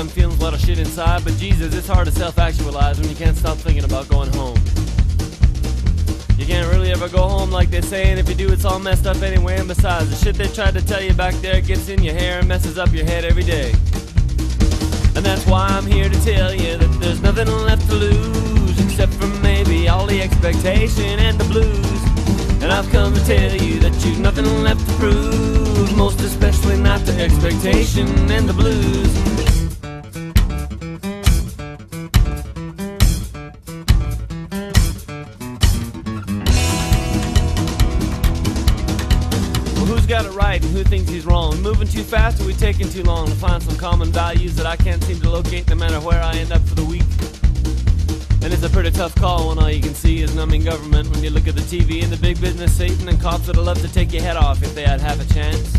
I'm feeling a lot of shit inside, but Jesus, it's hard to self-actualize when you can't stop thinking about going home. You can't really ever go home like they say, and if you do, it's all messed up anyway, and besides, the shit they tried to tell you back there gets in your hair and messes up your head every day. And that's why I'm here to tell you that there's nothing left to lose, except for maybe all the expectation and the blues. And I've come to tell you that you've nothing left to prove, most especially not the expectation and the blues. Got it right and who thinks he's wrong? Moving too fast or we taking too long to find some common values that I can't seem to locate no matter where I end up for the week? And it's a pretty tough call when all you can see is numbing government when you look at the TV and the big business Satan and cops that'd love to take your head off if they had half a chance.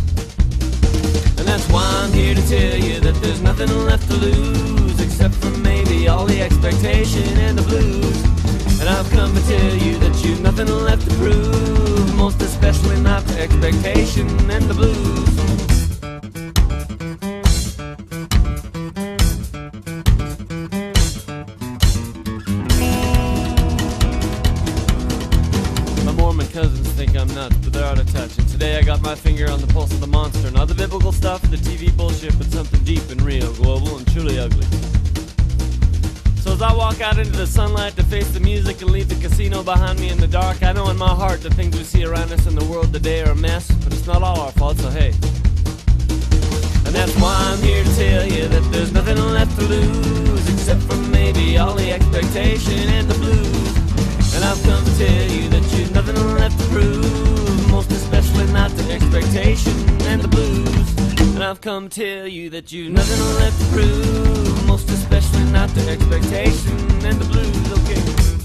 And that's why I'm here to tell you that there's nothing left to lose except for maybe all the expectation and the blues. And I've come to tell you that you've nothing left to prove, most especially not the expectation and the blues. My Mormon cousins think I'm nuts, but they're out of touch. And today I got my finger on the pulse of the monster. Not the biblical stuff, the TV bullshit, but something deep and real, global, and truly ugly. So as I walk out into the sunlight to face the music and leave the casino behind me in the dark, I know in my heart the things we see around us in the world today are a mess, but it's not all our fault, so hey. And that's why I'm here to tell you that there's nothing left to lose, except for maybe all the expectation and the blues. And I've come to tell you that you've nothing left to prove, most especially not the expectation and the blues. And I've come to tell you that you've nothing left to prove, most especially not the expectation and the blues, okay.